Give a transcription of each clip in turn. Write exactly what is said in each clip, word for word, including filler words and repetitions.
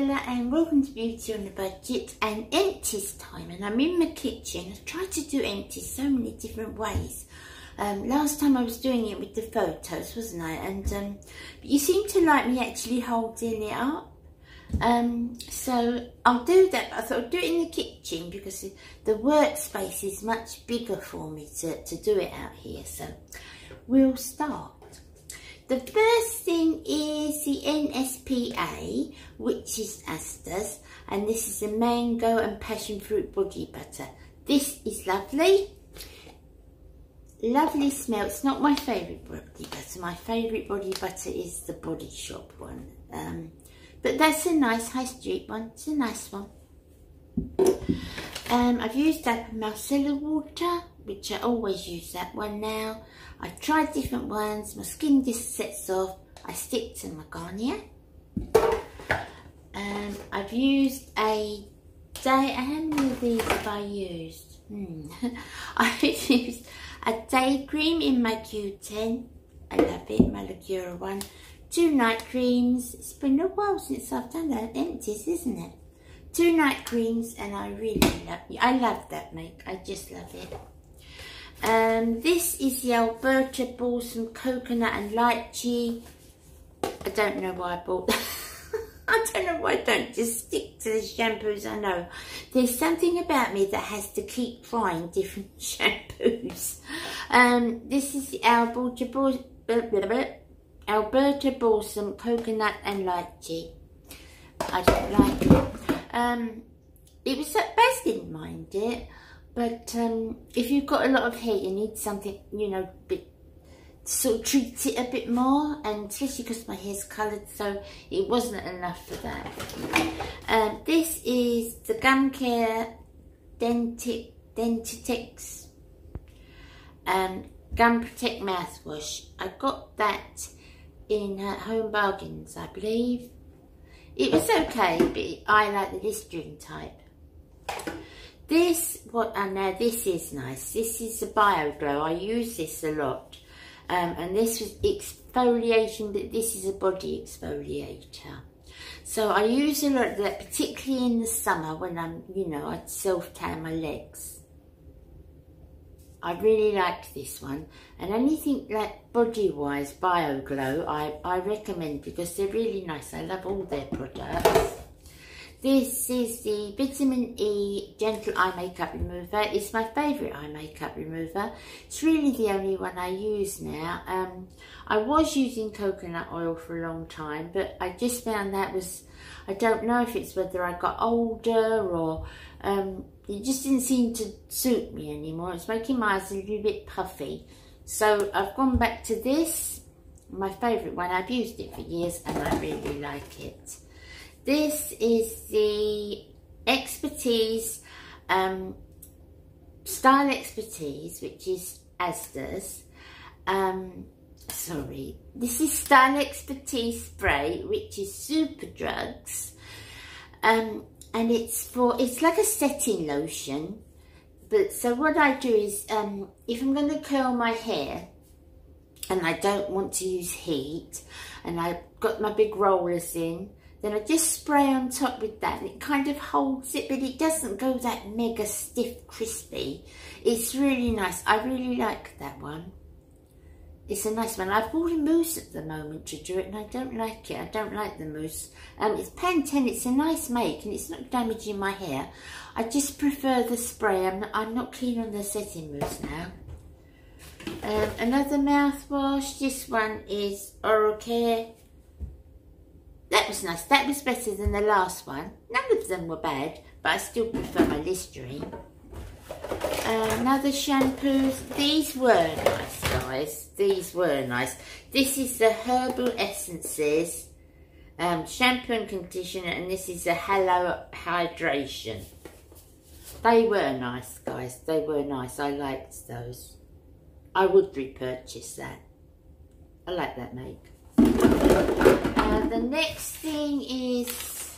Marcella and welcome to Beauty on the Budget and empties time. And I'm in my kitchen. I've tried to do empties so many different ways. Um, last time I was doing it with the photos, wasn't I? And um, but you seem to like me actually holding it up. Um, so I'll do that. I thought I'd do it in the kitchen because the workspace is much bigger for me to, to do it out here. So we'll start. The first thing is the N S P A, which is Asters, and this is the mango and passion fruit boogie butter. This is lovely, lovely smell. It's not my favourite body butter. My favourite body butter is the Body Shop one, um, but that's a nice high street one. It's a nice one. Um, I've used up Marcella water, which I always use that one now. I've tried different ones, my skin just sets off, I stick to my Garnier. Um, I've used a day, how many of these have I used? Hmm. I've used a day cream in my Q ten, I love it, my Lacura one. Two night creams, it's been a while since I've done that, empties isn't it? Two night creams, and I really love, I love that make, I just love it. Um, this is the Alberta Balsam Coconut and Lychee. I don't know why I bought that. I don't know why I don't just stick to the shampoos I know. There's something about me that has to keep trying different shampoos. Um, this is the Alberta, Bal blah, blah, blah, Alberta Balsam Coconut and Lychee. I don't like it. Um, it was at best, didn't mind it. But um, if you've got a lot of hair, you need something, you know, bit, sort of treat it a bit more. And especially because my hair's coloured, so it wasn't enough for that. Um, this is the Gum Care Denti Dentitex um, Gum Protect Mouthwash. I got that in uh, Home Bargains, I believe. It was okay, but I like the Listerine type. This, what I know, this is nice. This is the Bio Glow. I use this a lot. Um, and this was exfoliation, but this is a body exfoliator. So I use a lot of that, particularly in the summer when I'm, you know, I self-tan my legs. I really like this one. And anything like body-wise, Bio Glow, I, I recommend because they're really nice. I love all their products. This is the Vitamin E Gentle Eye Makeup Remover. It's my favourite eye makeup remover. It's really the only one I use now. Um, I was using coconut oil for a long time, but I just found that was, I don't know if it's whether I got older or um, it just didn't seem to suit me anymore. It's making my eyes a little bit puffy. So I've gone back to this, my favourite one. I've used it for years and I really like it. This is the Expertise, um, Style Expertise, which is Asters. Um, sorry, this is Style Expertise Spray, which is Super Drugs. Um, and it's for, it's like a setting lotion. But so what I do is, um, if I'm going to curl my hair, and I don't want to use heat, and I've got my big rollers in, then I just spray on top with that and it kind of holds it, but it doesn't go that mega stiff crispy. It's really nice. I really like that one. It's a nice one. I've bought a mousse at the moment to do it and I don't like it. I don't like the mousse. Um, it's Pantene. It's a nice make and it's not damaging my hair. I just prefer the spray. I'm not, I'm not keen on the setting mousse now. Um, another mouthwash. This one is Oral Care. That was nice. That was better than the last one. None of them were bad, but I still prefer my Listerine. Uh, another shampoos. These were nice, guys. These were nice. This is the Herbal Essences um, shampoo and conditioner, and this is the Halo Hydration. They were nice, guys. They were nice. I liked those. I would repurchase that. I like that make. Uh, the next thing is,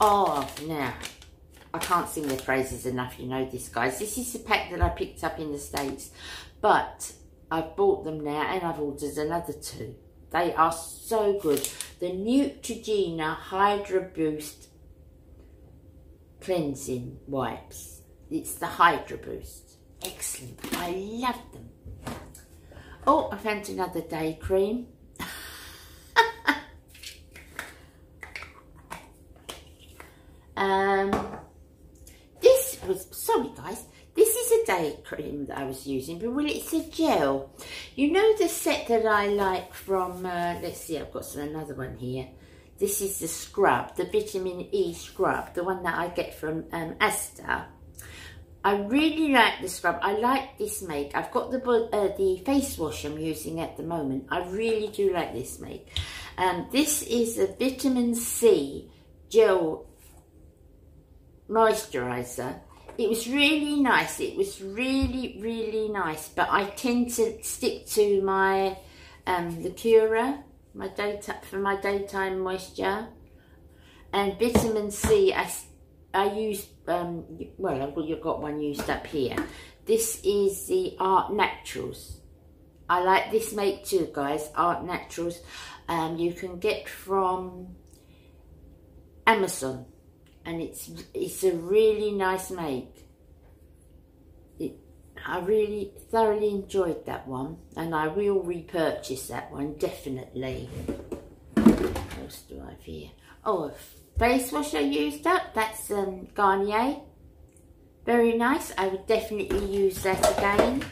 oh, now, I can't sing the phrases enough, you know this, guys. This is the pack that I picked up in the States, but I've bought them now and I've ordered another two. They are so good. The Neutrogena Hydra Boost Cleansing Wipes. It's the Hydra Boost. Excellent. I love them. Oh, I found another day cream. um, this was, sorry guys, this is a day cream that I was using, but really it's a gel. You know the set that I like from, uh, let's see, I've got some, another one here. This is the scrub, the vitamin E scrub, the one that I get from um, Asda. I really like the scrub. I like this make. I've got the uh, the face wash I'm using at the moment. I really do like this make. Um, this is a vitamin C gel moisturiser. It was really nice. It was really, really nice. But I tend to stick to my um, Lacura, my data for my daytime moisture, and vitamin C. I I use. Um, well, I've well, got one used up here. This is the Art Naturals. I like this make too, guys. Art Naturals. Um, you can get from Amazon, and it's it's a really nice make. It, I really thoroughly enjoyed that one, and I will repurchase that one definitely. What else do I have here? Oh. Face wash I used up, that's um, Garnier. Very nice, I would definitely use that again.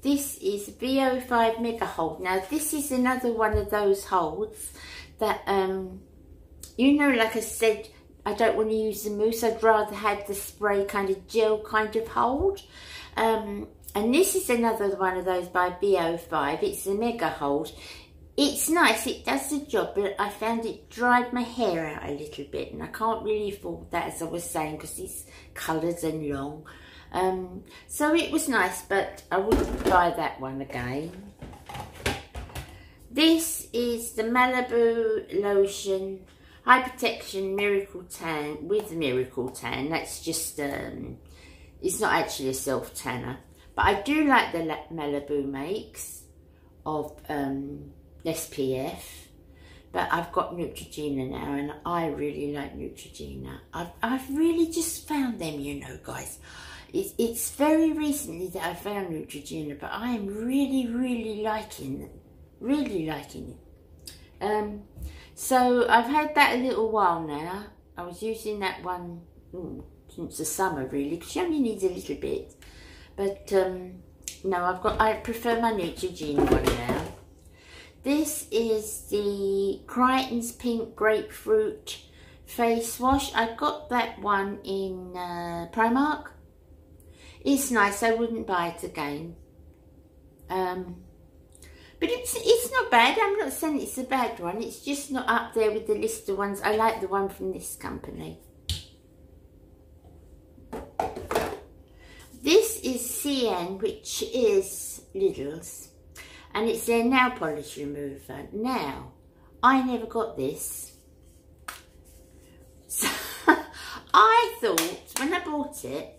This is V O five Mega Hold. Now this is another one of those holds that, um, you know, like I said, I don't want to use the mousse. I'd rather have the spray kind of gel kind of hold. Um, and this is another one of those by V O five, it's the Mega Hold. It's nice, it does the job, but I found it dried my hair out a little bit, and I can't really afford that, as I was saying, because it's coloured and long. Um, so it was nice, but I wouldn't buy that one again. This is the Malibu Lotion High Protection Miracle Tan with Miracle Tan. That's just, um, it's not actually a self-tanner. But I do like the Malibu makes of... Um, S P F, but I've got Neutrogena now, and I really like Neutrogena. I've, I've really just found them, you know, guys. It's, it's very recently that I found Neutrogena, but I am really, really liking them. Really liking it. Um, so I've had that a little while now. I was using that one ooh, since the summer, really, because she only needs a little bit. But um, no, I've got. I prefer my Neutrogena one now. This is the Crichton's Pink Grapefruit Face Wash. I got that one in uh, Primark. It's nice, I wouldn't buy it again. Um, but it's it's not bad, I'm not saying it's a bad one. It's just not up there with the list of ones. I like the one from this company. This is C N, which is Lidl's. And it's their nail polish remover. Now, I never got this. So, I thought, when I bought it,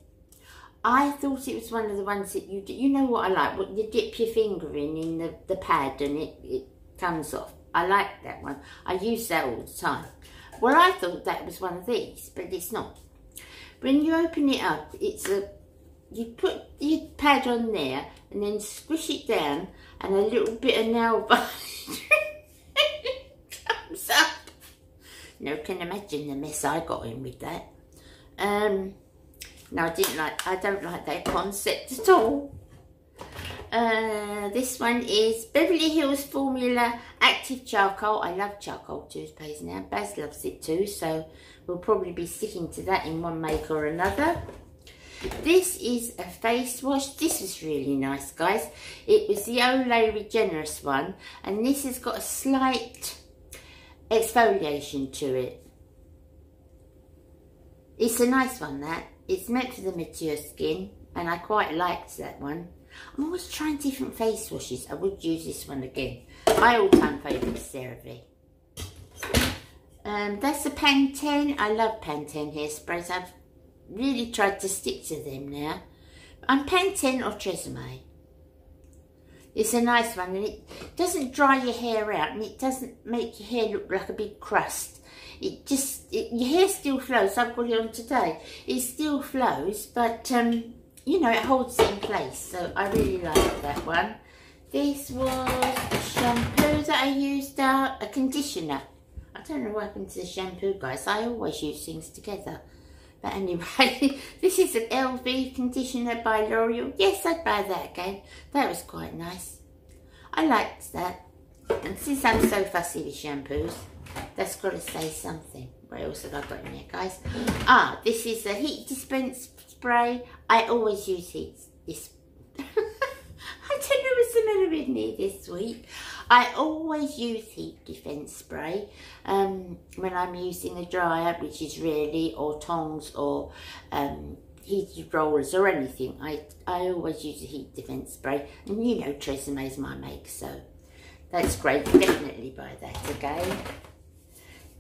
I thought it was one of the ones that you do. You know what I like? What you dip your finger in, in the, the pad, and it, it comes off. I like that one. I use that all the time. Well, I thought that was one of these, but it's not. When you open it up, it's a... You put your pad on there, and then squish it down, and a little bit of nail varnish comes up. Now, can imagine the mess I got in with that. Um, no, I didn't like. I don't like that concept at all. Uh, this one is Beverly Hills Formula Active Charcoal. I love charcoal toothpaste now. Baz loves it too, so we'll probably be sticking to that in one make or another. This is a face wash. This is really nice, guys. It was the Olay Regenerous one, and this has got a slight exfoliation to it. It's a nice one, that. It's meant for the mature skin, and I quite liked that one. I'm always trying different face washes. I would use this one again. My all-time favourite is CeraVe. Um, that's a Pantene. I love Pantene hairsprays. I've really tried to stick to them now. I'm Pantene or Tresemme. It's a nice one, and it doesn't dry your hair out, and it doesn't make your hair look like a big crust. It just, it, your hair still flows. I've got it on today. It still flows, but, um, you know, it holds it in place. So I really like that one. This was a shampoo that I used, uh, a conditioner. I don't know what happened to the shampoo, guys. I always use things together. But anyway, this is an L V conditioner by L'Oreal. Yes, I'd buy that again. That was quite nice. I liked that. And since I'm so fussy with shampoos, that's got to say something. What else have I got in here, guys? Ah, this is a heat dispense spray. I always use heat this. I don't know what's the matter with me this week. I always use heat defense spray um, when I'm using a dryer, which is really, or tongs, or um, heated rollers, or anything. I, I always use a heat defense spray. And you know Tresemme is my make, so that's great. Definitely buy that again.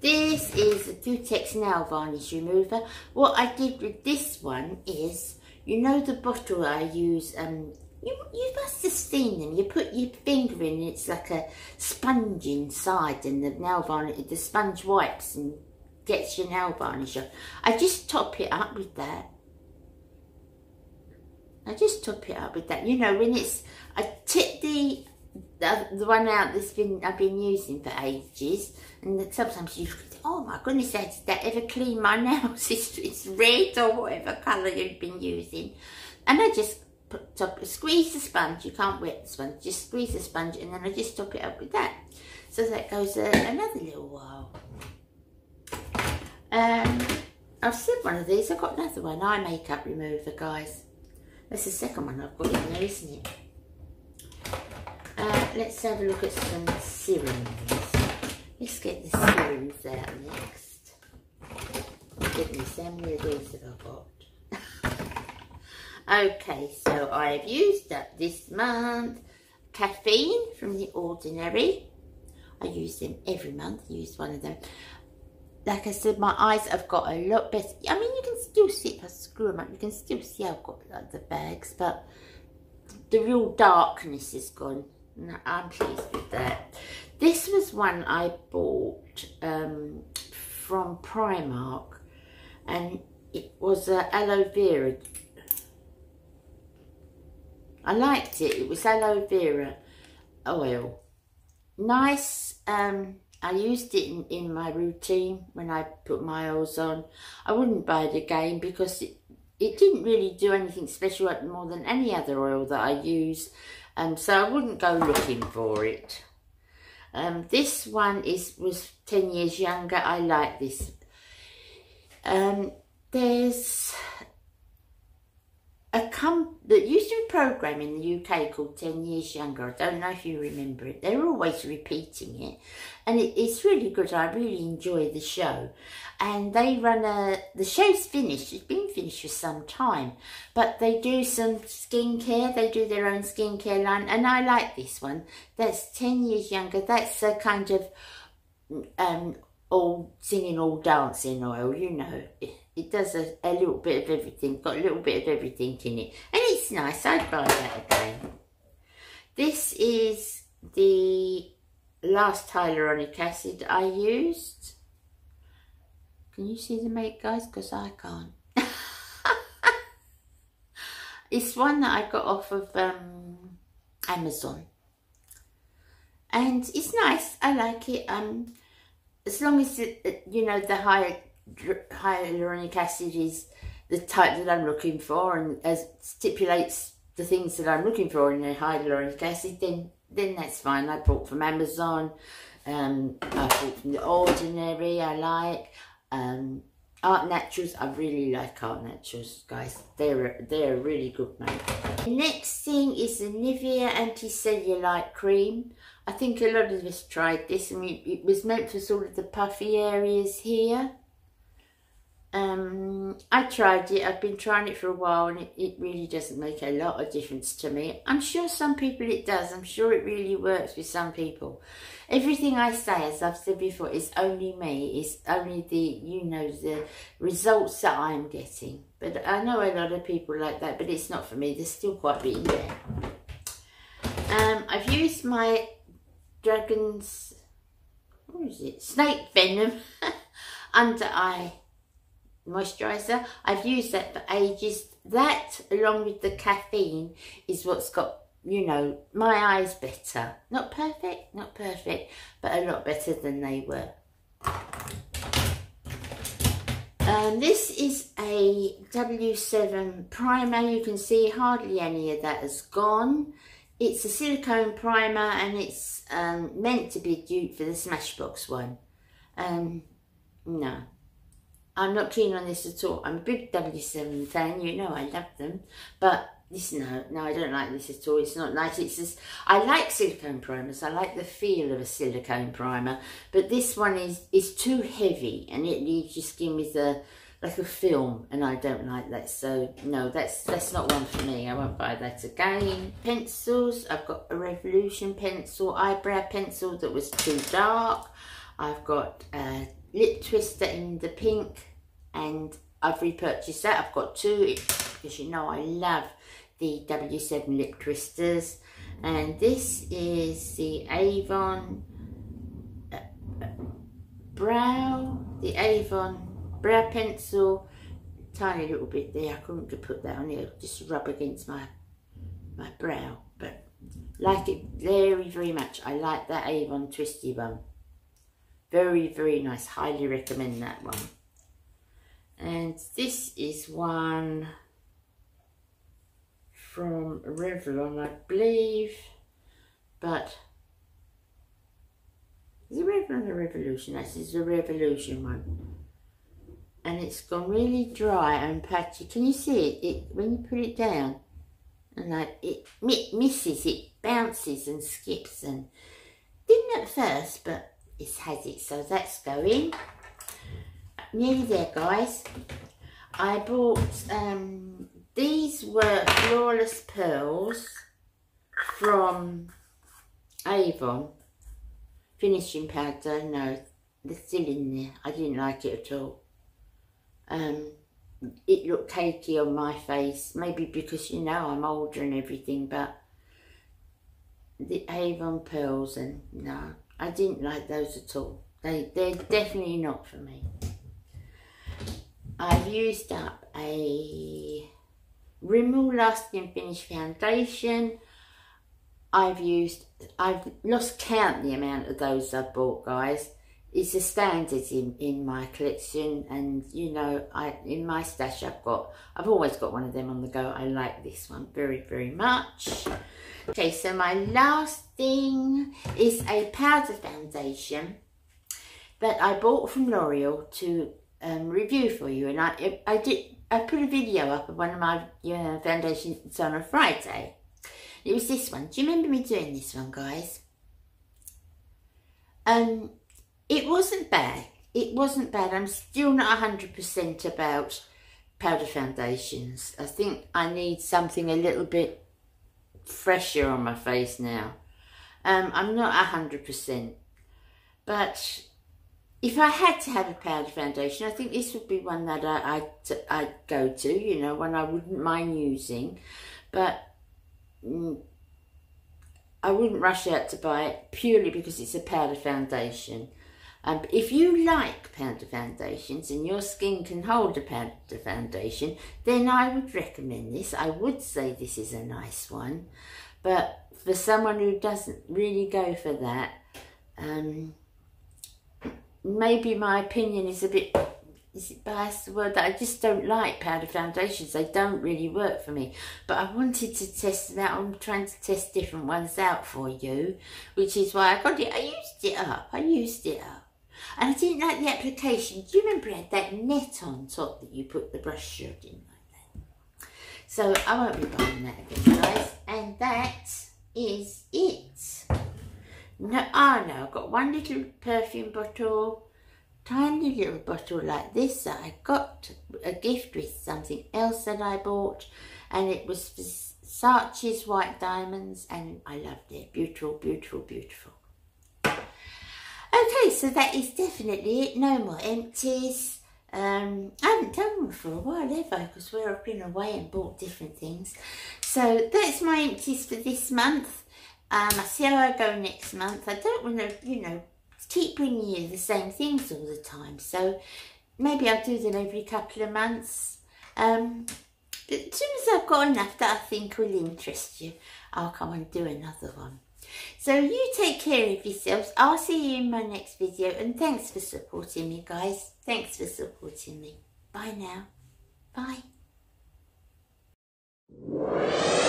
This is a Dutex Nail Varnish Remover. What I did with this one is, you know the bottle I use, um, You, you must have seen them. You put your finger in, and it's like a sponge inside, and the nail varnish, the sponge wipes and gets your nail varnish off. I just top it up with that. I just top it up with that. You know, when it's, I tip the the, the one out that's been I've been using for ages, and sometimes you think, oh my goodness, how did that ever clean my nails? It's, it's red or whatever colour you've been using, and I just. Put top, squeeze the sponge, you can't wet the sponge, just squeeze the sponge, and then I just top it up with that. So that goes uh, another little while. Um, I've said one of these, I've got another one, eye makeup remover, guys. That's the second one I've got in there, isn't it? Uh, let's have a look at some serums. Let's get the serums out next. Goodness, how many of these have I got? Okay, so I've used up this month Caffeine from The Ordinary. I use them every month, I use one of them. Like I said, my eyes have got a lot better. I mean, you can still see, if I screw them up, you can still see I've got like, the bags, but the real darkness is gone. No, I'm pleased with that. This was one I bought um, from Primark, and it was uh, aloe vera. I liked it. It was aloe vera oil. Nice. Um, I used it in, in my routine when I put my oils on. I wouldn't buy it again because it, it didn't really do anything special more than any other oil that I use. Um, so I wouldn't go looking for it. Um, this one is was ten years younger. I like this. Um, there's... A com that used to be a program in the U K called ten years Younger. I don't know if you remember it. They're always repeating it, and it, it's really good. I really enjoy the show, and they run a. The show's finished. It's been finished for some time, but they do some skincare. They do their own skincare line, and I like this one. That's ten years Younger. That's a kind of um all singing, all dancing oil. You know. It does a, a little bit of everything, got a little bit of everything in it. And it's nice, I'd buy that again. This is the last hyaluronic acid I used. Can you see the make, guys? Because I can't. It's one that I got off of um, Amazon. And it's nice, I like it. Um, as long as, it, you know, the higher... hyaluronic acid is the type that I'm looking for and as stipulates the things that I'm looking for in a hyaluronic acid, then then that's fine. I bought from Amazon, um, I bought from The Ordinary, I like um, Art Naturals. I really like Art Naturals, guys. They're, they're a really good make. The next thing is the Nivea Anti-Cellulite Cream. I think a lot of us tried this, and it, it was meant for sort of the puffy areas here. Um, I tried it, I've been trying it for a while, and it, it really doesn't make a lot of difference to me. I'm sure some people it does, I'm sure it really works with some people. Everything I say, as I've said before, is only me, it's only the, you know, the results that I'm getting. But I know a lot of people like that, but it's not for me, they're still quite beaten down. Um, I I've used my dragon's, what is it, snake venom under eye moisturiser. I've used that for ages. That, along with the caffeine, is what's got, you know, my eyes better. Not perfect, not perfect, but a lot better than they were. Um, this is a W seven primer. You can see hardly any of that has gone. It's a silicone primer, and it's um, meant to be due for the Smashbox one. Um, no, I'm not keen on this at all. I'm a big W seven fan, you know I love them, but this, no, no, I don't like this at all. It's not nice. It's just, I like silicone primers. I like the feel of a silicone primer, but this one is is too heavy, and it leaves your skin with a like a film, and I don't like that. So no, that's that's not one for me. I won't buy that again. Pencils. I've got a Revolution pencil, eyebrow pencil that was too dark. I've got a lip twister in the pink, and I've repurchased that. I've got two because you know I love the W seven lip twisters. And this is the Avon uh, uh, brow, the Avon brow pencil. Tiny little bit there. I couldn't put that on. It'll just rub against my my brow, but like it very very much. I like that Avon twisty one. Very, very nice. Highly recommend that one. And this is one from Revlon, I believe. But is it Revlon or Revolution? This is the Revolution one. And it's gone really dry and patchy. Can you see it? It when you put it down, and like it, it misses, it bounces and skips, and didn't at first, but it has it, so that's going. Nearly there, guys. I bought um these were Flawless Pearls from Avon. Finishing powder, no, they're still in there. I didn't like it at all. Um it looked cakey on my face, maybe because you know I'm older and everything, but the Avon pearls, and no, I didn't like those at all. They, they're definitely not for me. I've used up a Rimmel Lasting Finish Foundation. I've used, I've lost count the amount of those I've bought, guys. It's a standard in, in my collection, and you know, I in my stash I've got, I've always got one of them on the go. I like this one very, very much. Okay, so my last thing is a powder foundation that I bought from L'Oreal to um, review for you, and I I did I put a video up of one of my uh, foundations on a Friday. It was this one. Do you remember me doing this one, guys? Um, it wasn't bad. It wasn't bad. I'm still not one hundred percent about powder foundations. I think I need something a little bit fresher on my face now. um I'm not a hundred percent, but if I had to have a powder foundation, I think this would be one that I, I I'd go to, you know, one I wouldn't mind using, but mm, I wouldn't rush out to buy it purely because it's a powder foundation. Um, if you like powder foundations and your skin can hold a powder foundation, then I would recommend this. I would say this is a nice one, but for someone who doesn't really go for that, um, maybe my opinion is a bit, is it biased, the word, that I just don't like powder foundations. They don't really work for me, but I wanted to test them out. I'm trying to test different ones out for you, which is why I got it. I used it up, I used it up. And I didn't like the application. Do you remember I had that net on top that you put the brush through? I didn't like that. So I won't be buying that again, guys. And that is it. No, ah, oh no, I've got one little perfume bottle, tiny little bottle like this that I got a gift with something else that I bought, and it was Saatchi's White Diamonds, and I loved it. Beautiful, beautiful, beautiful. Okay, so that is definitely it. No more empties. Um, I haven't done one for a while, have I? Because where I've been away and bought different things. So that's my empties for this month. Um, I see how I go next month. I don't want to, you know, keep bringing you the same things all the time. So maybe I'll do them every couple of months. Um, but as soon as I've got enough that I think will interest you, I'll come and do another one. So you take care of yourselves. I'll see you in my next video. And thanks for supporting me, guys. Thanks for supporting me. Bye now. Bye.